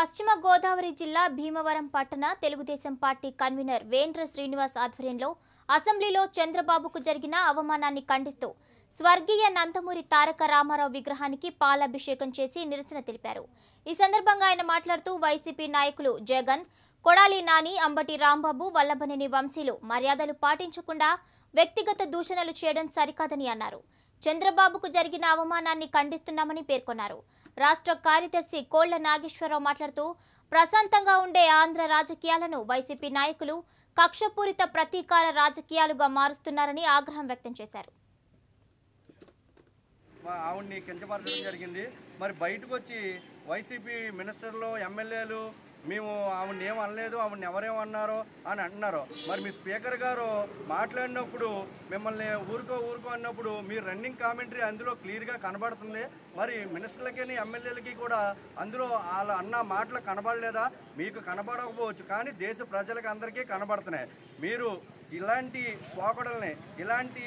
పశ్చిమ గోదావరి జిల్లా భీమవరం పట్టణ తెలుగుదేశం పార్టీ కన్వీనర్ వేంద్ర శ్రీనివాస్ ఆధ్వర్యంలో అసెంబ్లీలో చంద్రబాబుకు జరిగిన అవమానాన్ని ఖండిస్తూ స్వర్గీయ నందమూరి తారక రామారావు విగ్రహానికి పాలాభిషేకం చేసి నిరసన తెలిపారు. ఈ సందర్భంగా ఆయన మాట్లాడుతూ వైసీపీ నాయకులు జగన్, కొడాలి నాని, అంబటి రాంబాబు, వల్లభనేని వంశీలు మర్యాదలు పాటించకుండా వ్యక్తిగత దూషణలు చేయడం సరికాదని అన్నారు. చంద్రబాబుకు జరిగిన అవమానాన్ని ఖండిస్తున్నామని పేర్కొన్నారు. రాష్ట్ర కార్యదర్శి కోళ్ల నాగేశ్వరరావు మాట్లాడుతూ ప్రశాంతంగా ఉండే ఆంధ్ర రాజకీయాలను వైసీపీ నాయకులు కక్షపూరిత ప్రతీకార రాజకీయాలుగా మారుస్తున్నారని ఆగ్రహం వ్యక్తం చేశారు. ఆవిడ్ని కించపరచడం జరిగింది. మరి బయటకు వచ్చి వైసీపీ మినిస్టర్లు, ఎమ్మెల్యేలు మేము ఆవిడని ఏమనలేదు, ఆవిడని ఎవరేమన్నారో అని అంటున్నారు. మరి మీ స్పీకర్ గారు మాట్లాడినప్పుడు మిమ్మల్ని ఊరుకో అన్నప్పుడు మీ రన్నింగ్ కామెంటరీ అందులో క్లియర్గా కనబడుతుంది. మరి మినిస్టర్లకి ఎమ్మెల్యేలకి కూడా అందులో వాళ్ళ అన్న మాటలు కనబడలేదా? మీకు కనబడకపోవచ్చు, కానీ దేశ ప్రజలకు అందరికీ కనబడుతున్నాయి. మీరు ఇలాంటి పోకడల్ని, ఇలాంటి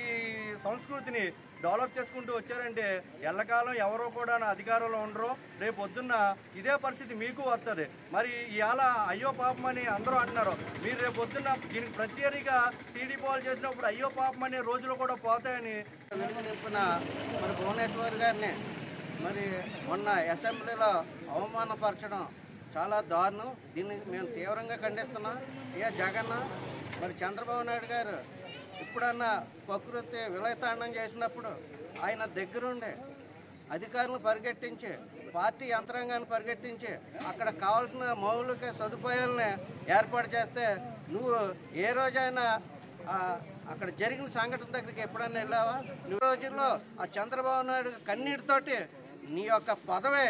సంస్కృతిని డెవలప్ చేసుకుంటూ వచ్చారంటే ఎల్లకాలం ఎవరో కూడా అధికారంలో ఉండరు. రేపు పొద్దున్న ఇదే పరిస్థితి మీకు వస్తుంది. మరి ఇవాళ అయ్యో పాపం అని అందరూ అంటున్నారు. మీరు రేపు పొద్దున్న దీనికి ప్రత్యేకంగా టీడీపీ వాళ్ళు చేసినప్పుడు అయ్యో పాపం అనే రోజులు కూడా పోతాయని చెప్పిన మరి భువనేశ్వర్ గారిని మరి మొన్న అసెంబ్లీలో అవమానపరచడం చాలా దారుణం. దీన్ని మేము తీవ్రంగా ఖండిస్తున్నాం. ఏ జగన్ మరి చంద్రబాబు నాయుడు గారు ఇప్పుడన్నా ప్రకృతి విలయతాండం చేసినప్పుడు ఆయన దగ్గరుండే అధికారులను పరిగెట్టించి, పార్టీ యంత్రాంగాన్ని పరిగెట్టించి అక్కడ కావాల్సిన మౌలిక సదుపాయాలను ఏర్పాటు చేస్తే నువ్వు ఏ రోజైనా అక్కడ జరిగిన సంఘటన దగ్గరికి ఎప్పుడన్నా వెళ్ళావా? ఈ రోజుల్లో ఆ చంద్రబాబు నాయుడు కన్నీటితోటి నీ యొక్క పదవే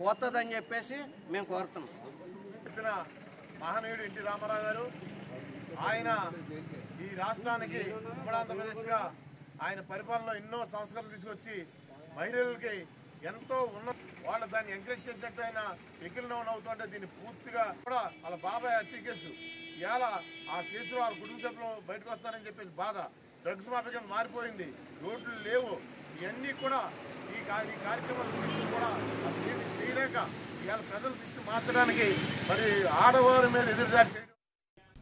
పోతుందని చెప్పేసి మేము కోరుతున్నాం. చెప్పిన మహానీయుడు ఎన్టీ రామారావు గారు ఆయన ఈ రాష్ట్రానికి, ఉమ్మడి ఆంధ్రప్రదేశ్గా ఆయన పరిపాలనలో ఎన్నో సంస్కరణలు తీసుకొచ్చి మహిళలకి ఎంతో ఉన్న వాళ్ళు దాన్ని ఎంకరేజ్ చేసినట్టు ఆయన ఎక్కిలో అవుతుంటే దీన్ని పూర్తిగా కూడా వాళ్ళ బాబాయ్ హత్య కేసు ఇవాళ ఆ కేసులో వాళ్ళ కుటుంబ సభ్యులు బయటకు వస్తారని చెప్పేసి బాధ. డ్రగ్స్ మాఫియాగా మారిపోయింది, రోడ్లు లేవు, ఇవన్నీ కూడా ఈ కార్యక్రమాల గురించి కూడా ఏమి చేయలేక ఇవాళ ప్రజల దృష్టి మార్చడానికి మరి ఆడవారి మీద ఎదురుదాడి చేయడం.